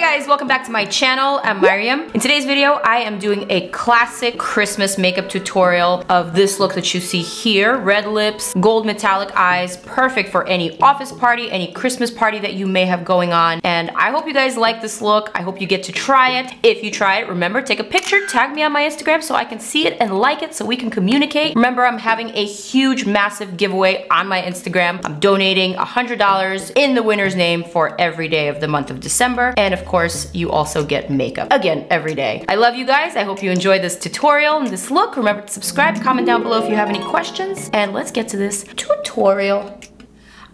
Hey guys, welcome back to my channel. I'm Maryam. In today's video, I am doing a classic Christmas makeup tutorial of this look that you see here. Red lips, gold metallic eyes, perfect for any office party, any Christmas party that you may have going on. And I hope you guys like this look. I hope you get to try it. If you try it, remember, take a picture, tag me on my Instagram so I can see it and like it so we can communicate. Remember, I'm having a huge, massive giveaway on my Instagram. I'm donating $100 in the winner's name for every day of the month of December. And of course, you also get makeup, again, every day. I love you guys. I hope you enjoyed this tutorial and this look. Remember to subscribe, comment down below if you have any questions, and let's get to this tutorial.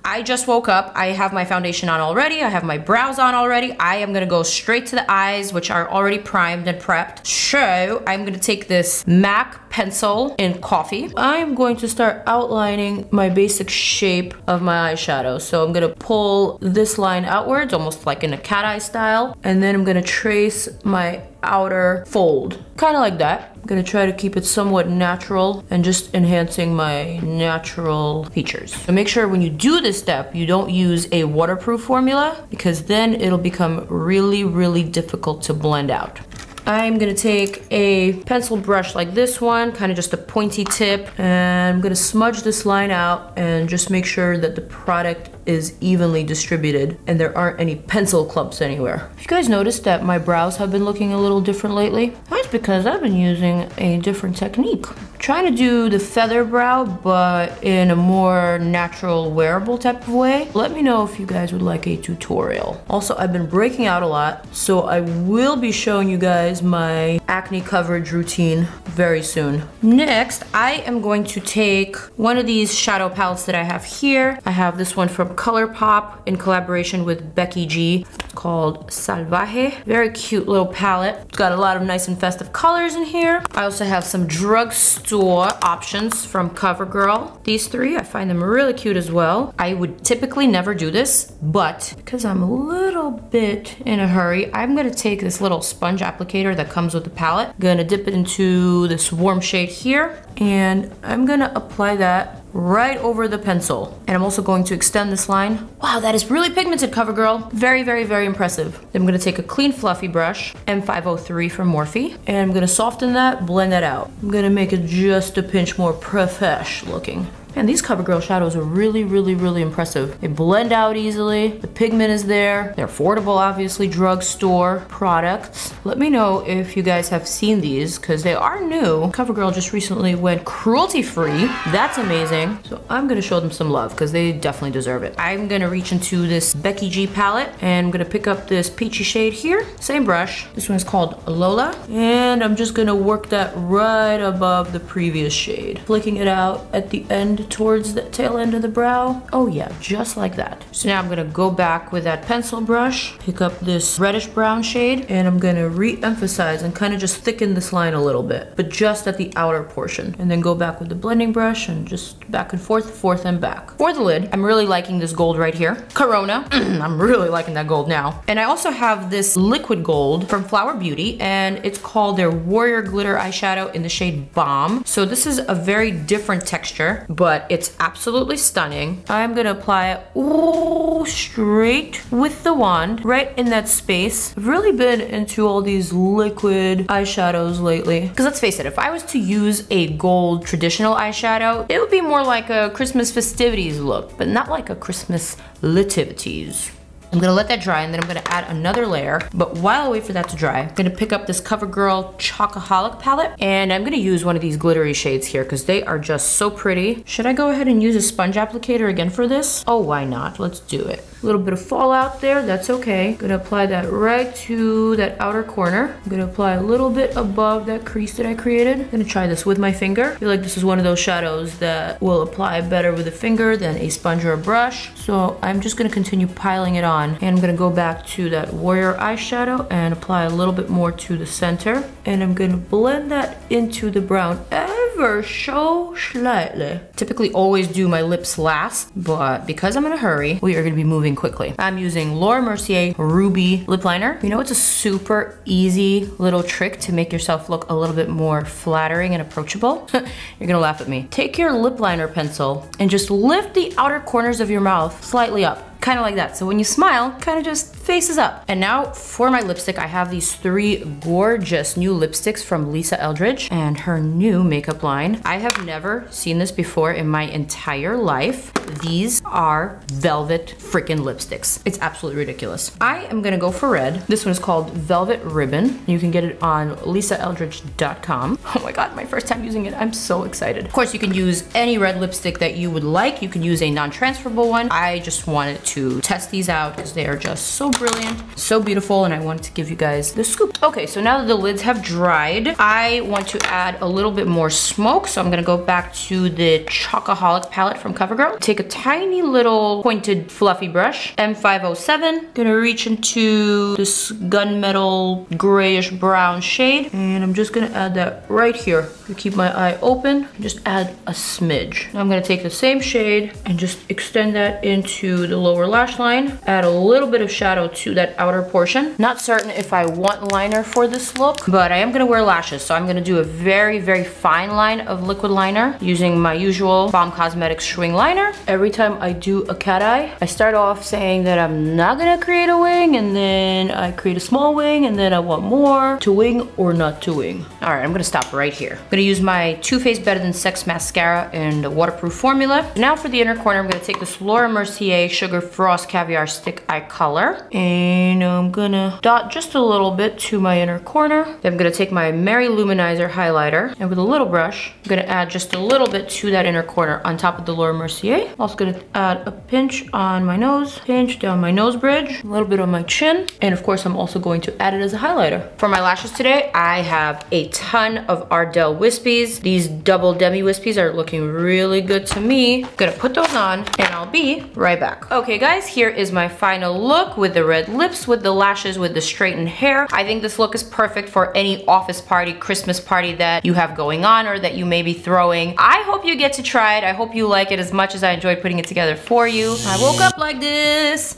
I just woke up, I have my foundation on already, I have my brows on already, I am gonna go straight to the eyes, which are already primed and prepped. So, I'm gonna take this MAC pencil in coffee. I'm going to start outlining my basic shape of my eyeshadow. So I'm gonna pull this line outwards, almost like in a cat eye style, and then I'm gonna trace my outer fold, kind of like that. I'm gonna try to keep it somewhat natural and just enhancing my natural features. So make sure when you do this step, you don't use a waterproof formula because then it'll become really, really difficult to blend out. I'm gonna take a pencil brush like this one, kind of just a pointy tip, and I'm gonna smudge this line out and just make sure that the product is evenly distributed and there aren't any pencil clumps anywhere. If you guys noticed that my brows have been looking a little different lately, that's because I've been using a different technique. I'm trying to do the feather brow, but in a more natural, wearable type of way. Let me know if you guys would like a tutorial. Also, I've been breaking out a lot, so I will be showing you guys my acne coverage routine very soon. Next, I am going to take one of these shadow palettes that I have here. I have this one from Colourpop in collaboration with Becky G. It's called Salvaje. Very cute little palette. It's got a lot of nice and festive colors in here. I also have some drugstore options from Covergirl. These three, I find them really cute as well. I would typically never do this, but because I'm a little bit in a hurry, I'm gonna take this little sponge applicator that comes with the palette. I'm gonna dip it into this warm shade here, and I'm gonna apply that right over the pencil. And I'm also going to extend this line. Wow, that is really pigmented, CoverGirl. Very, very, very impressive. I'm gonna take a clean fluffy brush, M503 from Morphe, and I'm gonna soften that, blend that out. I'm gonna make it just a pinch more profesh looking. Man, these CoverGirl shadows are really, really, really impressive. They blend out easily, the pigment is there, they're affordable, obviously, drugstore products. Let me know if you guys have seen these, because they are new. CoverGirl just recently went cruelty-free. That's amazing. So I'm gonna show them some love, because they definitely deserve it. I'm gonna reach into this Becky G palette, and I'm gonna pick up this peachy shade here. Same brush. This one's called Lola. And I'm just gonna work that right above the previous shade. Flicking it out at the end towards the tail end of the brow. Oh yeah, just like that. So now I'm gonna go back with that pencil brush, pick up this reddish brown shade, and I'm gonna re-emphasize and kind of just thicken this line a little bit, but just at the outer portion. And then go back with the blending brush and just back and forth, forth and back. For the lid, I'm really liking this gold right here. Corona, I'm really liking that gold now. And I also have this liquid gold from Flower Beauty, and it's called their Warrior Glitter Eyeshadow in the shade Bomb. So this is a very different texture, but it's absolutely stunning. I'm gonna apply it straight with the wand, right in that space. I've really been into all these liquid eyeshadows lately. Because let's face it, if I was to use a gold traditional eyeshadow, it would be more like a Christmas festivities look, but not like a Christmas litivities. I'm gonna let that dry, and then I'm gonna add another layer. But while I wait for that to dry, I'm gonna pick up this CoverGirl Chocoholic palette, and I'm gonna use one of these glittery shades here because they are just so pretty. Should I go ahead and use a sponge applicator again for this? Oh, why not? Let's do it. A little bit of fallout there, that's okay. I'm gonna apply that right to that outer corner. I'm gonna apply a little bit above that crease that I created. I'm gonna try this with my finger. I feel like this is one of those shadows that will apply better with a finger than a sponge or a brush. So I'm just gonna continue piling it on. And I'm gonna go back to that warrior eyeshadow and apply a little bit more to the center. And I'm gonna blend that into the brown ever so slightly. Typically always do my lips last, but because I'm in a hurry, we are gonna be moving quickly. I'm using Laura Mercier Ruby Lip Liner. You know, it's a super easy little trick to make yourself look a little bit more flattering and approachable. You're gonna laugh at me. Take your lip liner pencil and just lift the outer corners of your mouth slightly up. kind of like that. So when you smile, kind of just faces up. And now for my lipstick, I have these three gorgeous new lipsticks from Lisa Eldridge and her new makeup line. I have never seen this before in my entire life. These are velvet freaking lipsticks. It's absolutely ridiculous. I am gonna go for red. This one is called Velvet Ribbon. You can get it on lisaeldridge.com. Oh my God, my first time using it. I'm so excited. Of course, you can use any red lipstick that you would like. You can use a non-transferable one. I just wanted to test these out because they are just so brilliant, so beautiful, and I wanted to give you guys the scoop. Okay, so now that the lids have dried, I want to add a little bit more smoke. So I'm gonna go back to the Chocoholic palette from Covergirl. Take a tiny little pointed fluffy brush, M507. Gonna reach into this gunmetal grayish brown shade, and I'm just gonna add that right here. To keep my eye open, just add a smidge. Now I'm gonna take the same shade and just extend that into the lower lash line. Add a little bit of shadow to that outer portion. Not certain if I want liner for this look, but I am gonna wear lashes, so I'm gonna do a very, very fine line of liquid liner using my usual Bomb Cosmetics Schwing Liner. Every time I do a cat eye, I start off saying that I'm not gonna create a wing, and then I create a small wing, and then I want more. To wing or not to wing. All right, I'm gonna stop right here. I'm gonna use my Too Faced Better Than Sex mascara in the waterproof formula. Now for the inner corner, I'm gonna take this Laura Mercier Sugar Frost Caviar Stick Eye Color, and I'm gonna dot just a little bit to my inner corner. Then I'm gonna take my Mary Luminizer highlighter, and with a little brush, I'm gonna add just a little bit to that inner corner on top of the Laura Mercier. Also gonna add a pinch on my nose, pinch down my nose bridge, a little bit on my chin, and of course I'm also going to add it as a highlighter. For my lashes today, I have a ton of Ardell Wispies. These double demi Wispies are looking really good to me. Gonna put those on and I'll be right back. Okay guys, here is my final look with the red lips, with the lashes, with the straightened hair. I think this look is perfect for any office party, Christmas party that you have going on or that you may be throwing. I hope you get to try it. I hope you like it as much as I enjoyed putting it together for you. I woke up like this.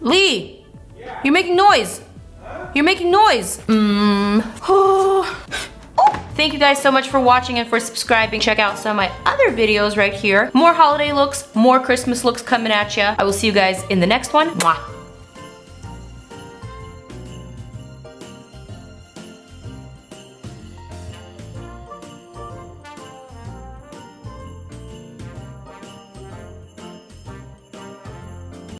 Lee, yeah. You're making noise. Huh? You're making noise. Thank you guys so much for watching and for subscribing. Check out some of my other videos right here. More holiday looks, more Christmas looks coming at ya. I will see you guys in the next one. Mwah.